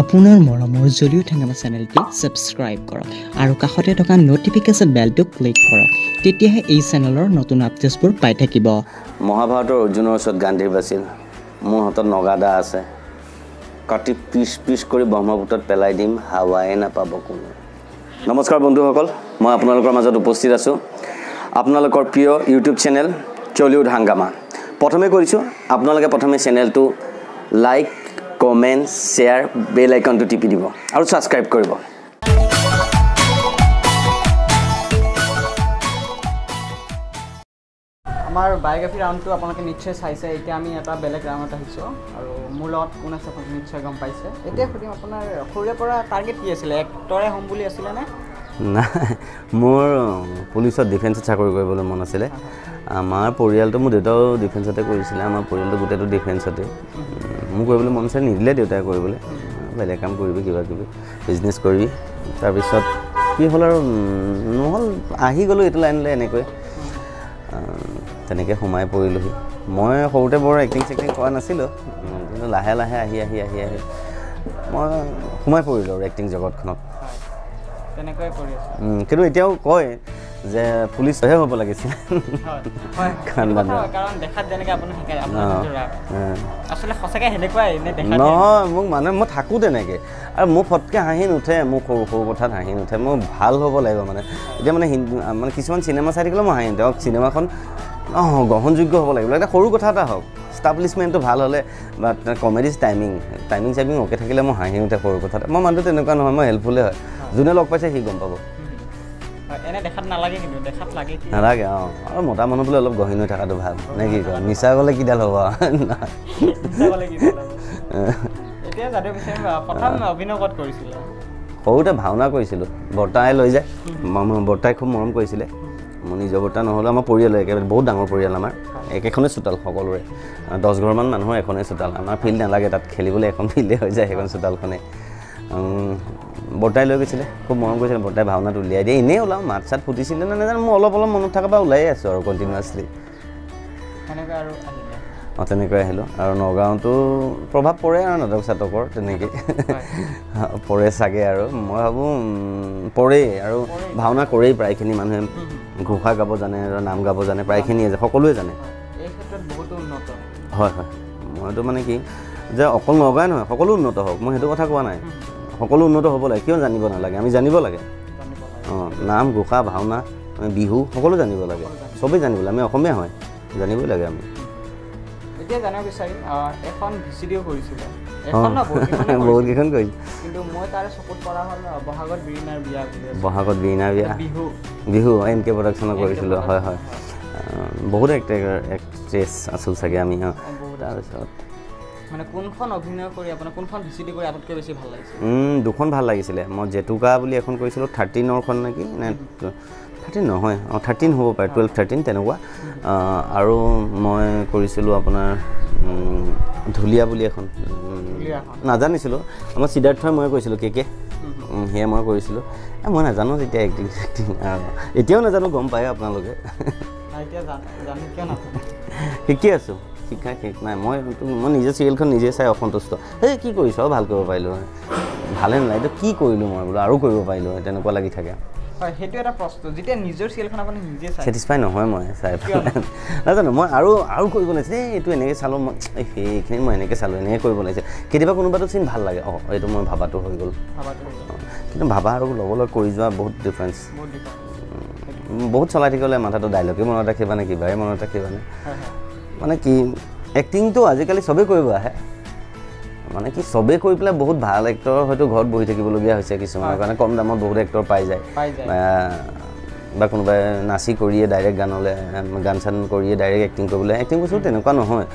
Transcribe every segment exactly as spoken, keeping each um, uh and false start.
আপনাৰ মৰমৰ জৰিয়তে ঠেঙামা চেনেলটি সাবস্ক্ৰাইব কৰক আৰু কাষতে থকা নোটিফিকেশন বেলটো ক্লিক কৰক তেতিয়াহে এই চেনেলৰ নতুন আপডেটবোৰ পাই থাকিব। মহাভাৰতৰ অৰ্জুনৰ ওচৰত গান্ধীৰ বাছিল, মোৰ হাতত নগাদা আছে, কাটি পিচ পিচ কৰি ব্ৰহ্মপুত্ৰত পেলাই দিম, হাৱায়ে নাপাব কোনো। নমস্কাৰ বন্ধুসকল, মই আপোনালোকৰ মাজত উপস্থিত আছো আপোনালোকৰ প্ৰিয় ইউটিউব চেনেল টলিউড হাঙ্গামা। প্ৰথমে কৰিছো আপোনালোকে প্ৰথমে চেনেলটো লাইক কমেন্ট শেয়াৰ বেল আইকনটো টিপি দিব আৰু সাবস্ক্ৰাইব কৰিব। আমাৰ বায়োগ্ৰাফি ৰাউন্ডটো আপোনালোকে নিশ্চয় চাইছে, এতিয়া আমি এটা বেলেগ ৰাউণ্ডত আহিছো আৰু মূলত কোন আছে আপুনি নিশ্চয় গম পাইছে। এতিয়া সুধিম আপোনাৰ সৰুৰে পৰা টাৰ্গেট কি আছিল? এক্টৰে হম বুলি আছিল নে? না, মোৰ পুলিচত ডিফেন্সত চাকৰি কৰিবলৈ মন আছিল। আমাৰ পৰিয়ালটো মোৰ দেউতাও ডিফেন্সতে কৰিছিল, আমাৰ পৰিয়ালটো গোটেটো ডিফেন্সতে। মো কৰিবলৈ মন আছে, নিদিলে দেউতাই কৰিবলৈ, বেলেগ কাম কৰিবি, কিবা কিবি বিজনেছ কৰিবি। তাৰপিছত কি হ'ল আৰু নহ'ল, আহি গ'লোঁ এইটো লাইনলৈ, এনেকৈ তেনেকৈ সোমাই পৰিলোঁহি। মই সৰুতে বৰ এক্টিং চেক্টিং কৰা নাছিলোঁ, কিন্তু লাহে লাহে আহি আহি আহি আহি মই সোমাই পৰিলোঁ আৰু এক্টিং জগতখনত। তেনেকৈ কৰি আছোঁ, কিন্তু এতিয়াও কয় যে পুলিচহে হ'ব লাগিছিল। নহয়, মোক মানে মই থাকোঁ তেনেকৈ আৰু মোৰ ফটকৈ হাঁহি নুঠে, মোক সৰু সৰু কথাত হাঁহি নুঠে, মই ভাল হ'ব লাগিব মানে। এতিয়া মানে মানে কিছুমান চিনেমা চাই থাকিলে মই হাঁহি নুঠে, চিনেমাখন অঁ গ্ৰহণযোগ্য হ'ব লাগিব, এটা সৰু কথা এটা হওক, ষ্টাব্লিছমেণ্টটো ভাল হ'লে বা কমেডি টাইমিং টাইমিং চাইমিং অ'কে থাকিলে মই হাঁহি নুঠে সৰু কথা এটা। মই মানুহটো তেনেকুৱা নহয়, মই হেল্পফুলেই হয়, যোনে লগ পাইছে সি গম পাব। নালাগে অঁ, আৰু মতা মানুহ বোলে অলপ গহীন হৈ থকাটো ভাল নে কি কয়, মিছা গ'লে কিডাল হ'ব। সৰুতে ভাওনা কৰিছিলোঁ, বৰ্তাই লৈ যায়, বৰ্তাই খুব মৰম কৰিছিলে। মোৰ নিজৰ বৰ্তা নহ'লেও আমাৰ পৰিয়ালৰ একেবাৰে বহুত ডাঙৰ পৰিয়াল, আমাৰ একেখনেই চোতাল, সকলোৰে দহ ঘৰমান মানুহৰ এখনেই চোতাল। আমাৰ ফিল্ড নালাগে, তাত খেলিবলৈ এখন ফিল্ডে হৈ যায়, সেইখন চোতালখনেই। বৰ্তাই লৈ গৈছিলে, খুব মৰম কৰিছিলে, বৰ্তাই ভাওনাত উলিয়াই দিয়ে। এনেই ওলাওঁ, মাত চাত ফুটিছিলে নে নাজানো, মই অলপ অলপ মনত থকাৰ পৰা ওলাই আছোঁ আৰু কণ্টিনিউৱাছলি। অঁ তেনেকৈ আহিলোঁ আৰু নগাঁৱতো প্ৰভাৱ পৰে আৰু নাটক চাটকৰ তেনেকৈ পৰে চাগে, আৰু মই ভাবোঁ পৰেই। আৰু ভাওনা কৰেই প্ৰায়খিনি মানুহে, ঘোষা গাব জানে, নাম গাব জানে, প্ৰায়খিনিয়ে সকলোৱে জানে। হয় হয়, মইতো মানে কি যে অকল নগাঁৱে নহয়, সকলো উন্নত হওক, মই সেইটো কথা কোৱা নাই, সকলো উন্নত হ'ব লাগে। কিয় জানিব নালাগে? আমি জানিব লাগে, অঁ নাম ঘোষা ভাওনা বিহু সকলো জানিব লাগে, চবেই জানিব লাগে, আমি অসমীয়া হয় জানিবই লাগে আমি। এতিয়া জানিব বিচাৰিম, এখন ভিডিঅ' কৰিছিলোঁ, বহুত কেইখন কৰিছিলোঁ, কিন্তু মই তাৰে চকুত পৰা হ'ল বহাগত বিৰিণাৰ বিয়া, বহাগত বিৰিণাৰ বিয়া বিহু বিহু এন কে প্ৰডাকশ্যনত কৰিছিলোঁ। হয় হয়, বহুত এক্টৰ এক্ট্ৰেছ আছিল চাগে আমি। তাৰপিছত মানে কোনখন অভিনয় কৰি আপোনাৰ কোনখন ভিচিডি কৰি আপোনাতকৈ বেছি ভাল লাগিছিল? দুখন ভাল লাগিছিলে, মই জেতুকা বুলি এখন কৰিছিলোঁ, থাৰ্টিনৰখন নেকি নে থাৰ্টিন নহয়, অঁ থাৰ্টিন হ'ব পাৰে, টুৱেল্ভ থাৰ্টিন তেনেকুৱা। আৰু মই কৰিছিলোঁ আপোনাৰ ঢুলীয়া বুলি এখন, নাজানিছিলোঁ, আমাৰ সিদ্ধাৰ্থই মই কৰিছিলোঁ, কে কে সেয়া মই কৰিছিলোঁ। মই নাজানো তেতিয়া এক্টিং চেক্টিং, এতিয়াও নাজানো, গম পায় আপোনালোকে। শিকি আছোঁ, শিক্ষা শেষ নাই। মই মই নিজে চিৰিয়েলখন নিজে চাই অসন্তুষ্ট, এই কি কৰিছোঁ আৰু ভাল কৰিব পাৰিলোঁ হয়, ভালেই নালাগে, এইটো কি কৰিলোঁ মই বোলো, আৰু কৰিব পাৰিলোঁ হয়, তেনেকুৱা লাগি থাকে। হয়, সেইটো এটা প্ৰশ্ন, যেতিয়া নিজৰ চিৰিয়েলখন আপুনি নিজে চাই ছেটিছফাই নহয়, মই চাই নাজানো, মই আৰু আৰু কৰিব লাগিছে, এইটো এনেকৈ চালোঁ, মই সেইখিনি মই এনেকৈ চালোঁ, এনেকৈ কৰিব লাগিছে। কেতিয়াবা কোনোবাটো চিন ভাল লাগে, অঁ এইটো মই ভাবাটো হৈ গ'ল, কিন্তু ভাবা আৰু লগলৈ কৰি যোৱা বহুত ডিফাৰেঞ্চ। বহুত চলাই থাকিবলৈ মাথাটো ডাইলগে মনত ৰাখিবা নে কিবাই মনত ৰাখিবানে, মানে কি এক্টিংটো আজিকালি চবেই কৰিব আহে, মানে কি চবেই কৰি পেলাই বহুত ভাল এক্টৰ হয়তো ঘৰত বহি থাকিবলগীয়া হৈছে কিছুমানৰ কাৰণে, কম দামত বহুত এক্টৰ পাই যায়, বা কোনোবাই নাচি কৰিয়ে ডাইৰেক্ট গানলৈ, গান চান কৰিয়ে ডাইৰেক্ট এক্টিং কৰিবলৈ। এক্টিং বস্তু তেনেকুৱা নহয়,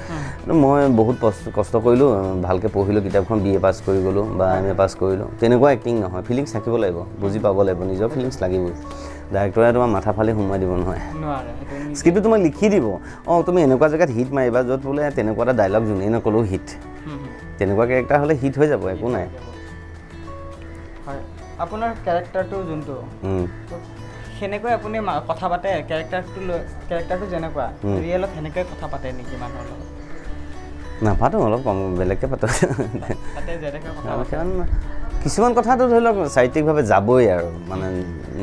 মই বহুত কষ্ট কৰিলোঁ, ভালকৈ পঢ়িলোঁ, কিতাপখন বি এ পাছ কৰি গ'লোঁ বা এম এ পাছ কৰিলোঁ, তেনেকুৱা এক্টিং নহয়। ফিলিংছ থাকিব লাগিব, বুজি পাব লাগিব, নিজৰ ফিলিংছ লাগিবই। ডাইৰেক্টৰে তোমাৰ মাথা ফালি সোমোৱাই দিব নহয়, স্ক্ৰিপ্টটো তোমাক লিখি দিব, অঁ তুমি এনেকুৱা জেগাত হিট মাৰিবা য'ত বোলে তেনেকুৱা এটা ডাইলগ যোনেই নক'লেও হিট, তেনেকুৱা কেৰেক্টাৰ হ'লে হিট হৈ যাব, একো নাই। আপোনাৰ কেৰেক্টাৰটো যোনটো সেনেকৈ আপুনি কথা পাতে, কেৰেক্টাৰটো কেৰেক্টাৰটো যেনেকুৱা ৰিয়েলত সেনেকৈ কথা পাতে নেকি মানুহৰ লগত? না পাতো অলপ কম বেলেকে পাতো তাতে যেটা কথা কিছুমান কথাটো ধৰি লওক সাহিত্যিক ভাবে যাবই আৰু মানে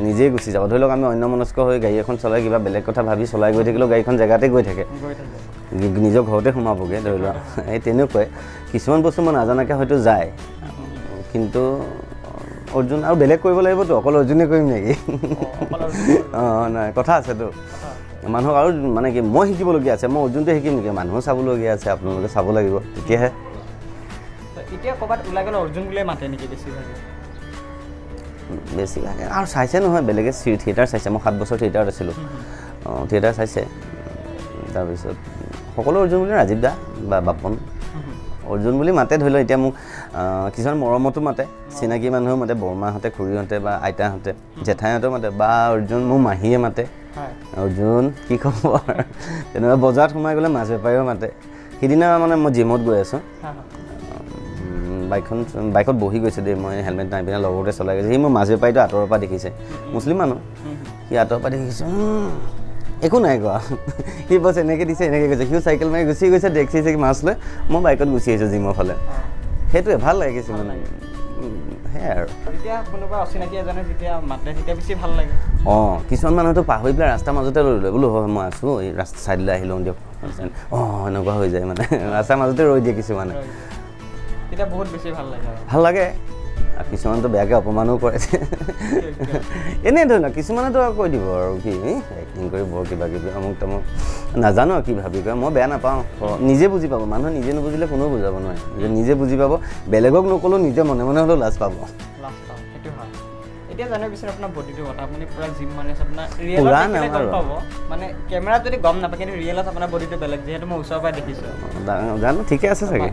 নিজে গুছি যাব ধৰি লওক আমি অন্য মনস্ক হৈ গাড়ী এখন চলাই কিবা বেলেক কথা ভাবি চলাই গৈ থাকিলো গাড়ীখন জায়গাতে গৈ থাকে নিজৰ ঘৰতে সোমাবগে ধৰি লওক এই তেনে কয় কিছুমান বস্তু মন আজানাকে হয়তো যায় কিন্তু অর্জুন আৰু বেলেক কৰিব লাগিব তো অকল অৰ্জুনে কৰিম নেকি অকল অৰ্জুন অ না কথা আছে তো মানুহ আৰু মানে কি মই শিকিব লগি আছে মই অর্জুনতে শিকিম নেকি মানুহ চাব লগি আছে আপোনালোকে চাব লাগিব তেতিয়াহে ইতিয়া কবাত উলা গেল অর্জুন গুলে মাতে নেকি বেছি লাগে বেছি লাগে আৰু চাইছে নহয় বেলেগে সি থিয়েটাৰ চাইছে মই সাত বছৰ থিয়েটাৰ আছিল অ থিয়েটাৰ চাইছে তাৰ পিছত সকলো অৰ্জুন গুলে ৰাজীৱ দা বা বাপন অৰ্জুন বুলি মাতে ধৰি ল এতিয়া মোক কিছুমান মৰমতো মাতে চিনাকি মানুহ মাতে বৰমাহঁতে খুৰীহঁতে বা আইতাহঁতে জেঠাইহঁতে মাতে বা অৰ্জুন মোক মাহীয়ে মাতে অৰ্জুন কি খবৰ তেনেবা বজাৰত সোমাই গ'লে মাছ বেপাৰীও মাতে সিদিনা মানে মই জিমত গৈ আছো বাইকখন বাইকত বহি গৈছে দেই মই হেলমেট নাই পিন্ধা লগতে চলাই গৈছে সি মোৰ মাছ বেপাৰীটো আঁতৰৰ পৰা দেখিছে মুছলিম মানুহ সি আঁতৰৰ পৰা দেখিছে একো নাই কোৱা সি বছ এনেকৈ দিছে এনেকৈ গৈছে সিও চাইকেল মাৰি গুচি গৈছে দেখিছে কি মাছ লৈ মই বাইকত গুচি আহিছোঁ জিমৰ ফালে সেইটোৱে ভাল লাগিছে মানে সেয়াই আৰু যেতিয়া কোনোবা অচিনাকি এজনে যেতিয়া মাতে তেতিয়া বেছি ভাল লাগে অঁ কিছুমান মানুহতো পাহৰি পেলাই ৰাস্তাৰ মাজতে ৰৈ লয় বোলো হয় মই আছোঁ এই ৰাস্তা চাইডলৈ আহি লওঁ দিয়ক অঁ এনেকুৱা হৈ যায় মানে ৰাস্তাৰ মাজতে ৰৈ দিয়ে কিছুমানে এটা বহুত বেছি ভাল লাগে ভাল লাগে আৰ কিছুমান তো বেয়াকে অপমানও কৰে এনে ধৰি না কিছুমানে তো কৈ দিব আৰু কি এক্টিং কৰি বৰ কিবা কিবি আমক তমক নাজানো কি ভাবি কয় মই বেয়া নাপাওঁ নিজে বুজি পাব মানুহ নিজে নুবুজিলে কোনো বুজাব নোৱাৰে যে নিজে বুজি পাব বেলেগক নকলো নিজে মনে মনে হলো লাজ পাব লাজ পাব সেইটো হয় এতিয়া জানো বিচাৰ আপোনাৰ বডিটো কথা আপুনি পুৰা জিম মানে আপোনাৰ ৰিয়েলত কেনে গম পাব মানে ক্যামেৰা যদি গম নাপায় কিন্তু ৰিয়েলত আপোনাৰ বডিটো বেলেগ যেহেতু মই উছৰ পৰা দেখিছো জানো ঠিকে আছে চাগে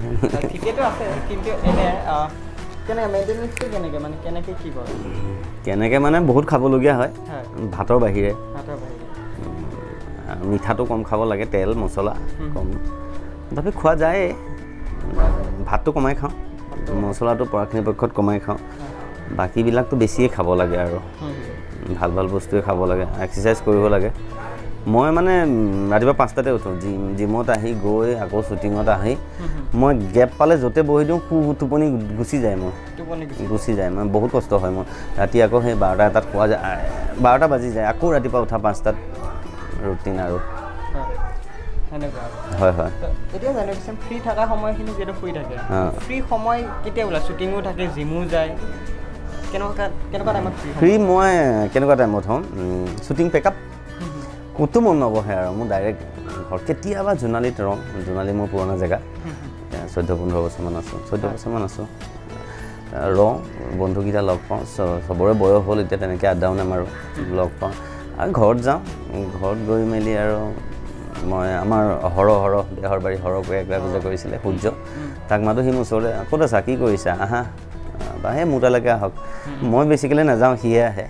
ঠিকে তো আছে কিন্তু এনে কেনে মেইনটেনেন্স কেনে মানে কেনে কি কৰে কেনে মানে বহুত খাব লগিয়া হয় ভাতৰ বাহিৰে ভাতৰ বাহিৰে মিঠাটো কম খাব লাগে তেল মছলা কম ভাবে খোৱা যায় ভাতটো কমাই খাওঁ মছলাটো পৰাখিনি পক্ষত কমাই খাওঁ বাকি বিলাকটো বেছিয়ে খাব লাগে আৰু ভাল ভাল বস্তুৱে খাব লাগে এক্সাৰচাইজ কৰিব লাগে মই মানে ৰাতিপুৱা পাঁচটাতে উঠো জিম জিমত আহি গৈ আকৌ শ্বুটিঙত আহি মই গেপ পালে য'তে বহি দিওঁ টোপনি গুচি যায় মোৰ গুচি যায় মানে বহুত কষ্ট হয় মোৰ ৰাতি আকৌ সেই বাৰটা এটাত খোৱা যায় বাৰটা বাজি যায় আকৌ ৰাতিপুৱা উঠা পাঁচটাত ৰুটিন আৰু হয় হয় এতিয়া জানো কিছুমান ফ্ৰী থকা সময়খিনি যিহেতু ফ্ৰী থাকে ফ্ৰী সময় কেতিয়া ওলা শ্বুটিঙো থাকে জিমো যায় কেনেকুৱা কেনেকুৱা টাইমত ফ্ৰী মই কেনেকুৱা টাইমত হ'ম শ্বুটিং পেকআপ কতো মন নবহে আৰু মোৰ ডাইৰেক্ট ঘৰ কেতিয়াবা জোনালীত ৰওঁ জোনালী মোৰ পুৰণা জেগা চৈধ্য পোন্ধৰ বছৰমান আছোঁ চৈধ্য বছৰমান আছোঁ ৰওঁ বন্ধুকেইটা লগ পাওঁ চবৰে বয়স হ'ল এতিয়া তেনেকৈ আড্ডাও নামাৰোঁ লগ পাওঁ আৰু ঘৰত যাওঁ ঘৰত গৈ মেলি আৰু মই আমাৰ হৰ হৰ দেহৰবাৰী হৰকৈ একলাই পূজা কৰিছিলে সূৰ্য তাক মাতো সি মোৰ ওচৰলৈ ক'ত আছা কি কৰিছা আহা বা সেই মোৰ তালৈকে আহক মই বেছিকেলি নাযাওঁ সিয়ে আহে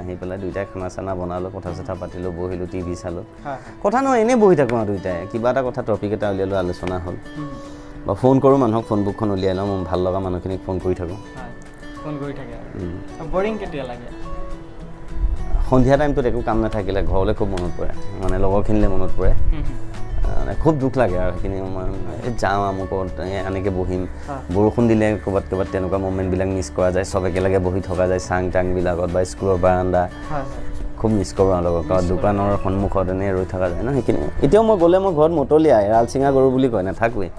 আহি পেলাই দুইটাই খানা চানা বনালোঁ কথা চথা পাতিলোঁ বহিলোঁ টিভি চালোঁ কথা নহয় এনেই বহি থাকোঁ আৰু দুইটাই কিবা এটা কথা টপিক এটা উলিয়ালোঁ আলোচনা হ'ল বা ফোন কৰোঁ মানুহক ফোন বুকখন উলিয়াই লওঁ মোৰ ভাল লগা মানুহখিনিক ফোন কৰি থাকোঁ ফোন কৰি থাকে বৰিং কেতিয়া লাগে সন্ধিয়া টাইমটোত একো কাম নাথাকিলে ঘৰলৈ খুব মনত পৰে মানে লগৰখিনিলৈ মনত পৰে খুব দুখ লাগে আৰু সেইখিনি মই যাওঁ আমুকত এনেকৈ বহিম বৰষুণ দিলে ক'ৰবাত ক'ৰবাত তেনেকুৱা মমেণ্টবিলাক মিছ কৰা যায় চব একেলগে বহি থকা যায় চাং টাংবিলাকত বা স্কুলৰ বাৰাণ্ডা খুব মিছ কৰোঁ আৰু লগত দোকানৰ সন্মুখত এনেই ৰৈ থকা যায় ন সেইখিনি এতিয়াও মই গ'লে মই ঘৰত মতলীয়াই ৰালচিঙা গৰু বুলি কয় নাথাকোৱেই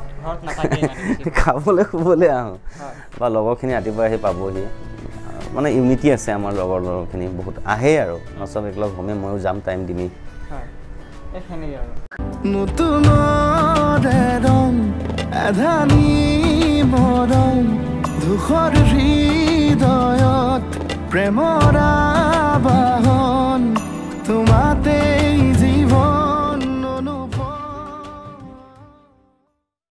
খাবলৈ শুবলৈ আহোঁ বা লগৰখিনি ৰাতিপুৱা আহি পাবহি মানে ইউনিটি আছে আমাৰ লগৰ লগৰখিনি বহুত আহে আৰু চব একেলগ হ'মে ময়ো যাম টাইম দিমেই নতুন ৰং আধানী মৰম ধূসৰ হৃদয়ত প্ৰেমৰা বাহ